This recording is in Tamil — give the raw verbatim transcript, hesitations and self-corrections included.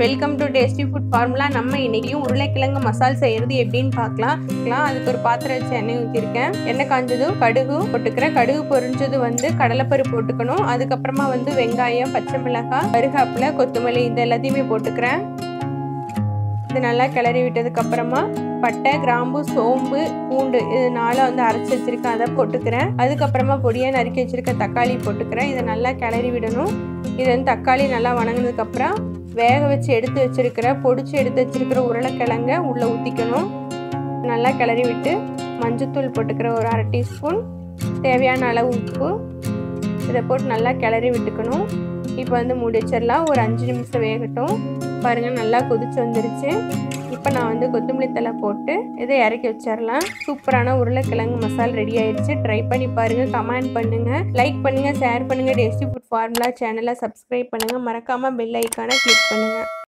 Welcome to tasty food formula. நம்ம இன்னைக்கு உருளைக்கிழங்கு மசால் செய்யறது எப்படின்னு பார்க்கலாம். அதுக்கு ஒரு பாத்திரத்துல எண்ணெய் ஊத்திருக்கேன். எண்ணெய் காஞ்சதும் கடுகு போட்டுக்கறேன். கடுகு பொரிஞ்சது வந்து கடலைப்பருப்பு போட்டுக்கணும். அதுக்கு அப்புறமா வந்து வெங்காயம், பச்சை மிளகாய், கருவேப்பிலை, கொத்தமல்லி இந்த எல்லாத்தையுமே போட்டுக்கறேன். இது நல்லா கிளறி விட்டதுக்கு அப்புறமா பட்டை, கிராம்பு, சோம்பு, பூண்டு இது நாலு வந்து அரைச்சி வச்சிருக்கேன், அதை போட்டுக்கிறேன். அதுக்கப்புறமா பொடியாக நறுக்கி வச்சிருக்க தக்காளி போட்டுக்கிறேன். இதை நல்லா கிளறி விடணும். இது வந்து தக்காளி நல்லா வணங்கினதுக்கப்புறம் வேக வச்சு எடுத்து வச்சிருக்கிற பொடிச்சு எடுத்து வச்சிருக்கிற உருளைக்கிழங்க உள்ளே ஊற்றிக்கணும். நல்லா கிளறி விட்டு மஞ்சத்தூள் போட்டுக்கிற ஒரு அரை டீஸ்பூன், தேவையான அளவு உப்பு, இதை போட்டு நல்லா கிளறி விட்டுக்கணும். இப்போ வந்து முடிச்சிடலாம். ஒரு அஞ்சு நிமிஷம் வேகட்டும். பாருங்கள் நல்லா கொதிச்சு வந்துருச்சு. இப்போ நான் வந்து கொத்தமல்லி தலை போட்டு இதை இறக்கி வச்சிடலாம். சூப்பரான உருளைக்கிழங்கு மசால் ரெடி ஆயிடுச்சு. ட்ரை பண்ணி பாருங்கள், கமெண்ட் பண்ணுங்கள், லைக் பண்ணுங்கள், ஷேர் பண்ணுங்கள். டேஸ்டி ஃபுட் ஃபார்முலா சேனலை சப்ஸ்கிரைப் பண்ணுங்கள். மறக்காமல் பெல் ஐக்கானை கிளிக் பண்ணுங்கள்.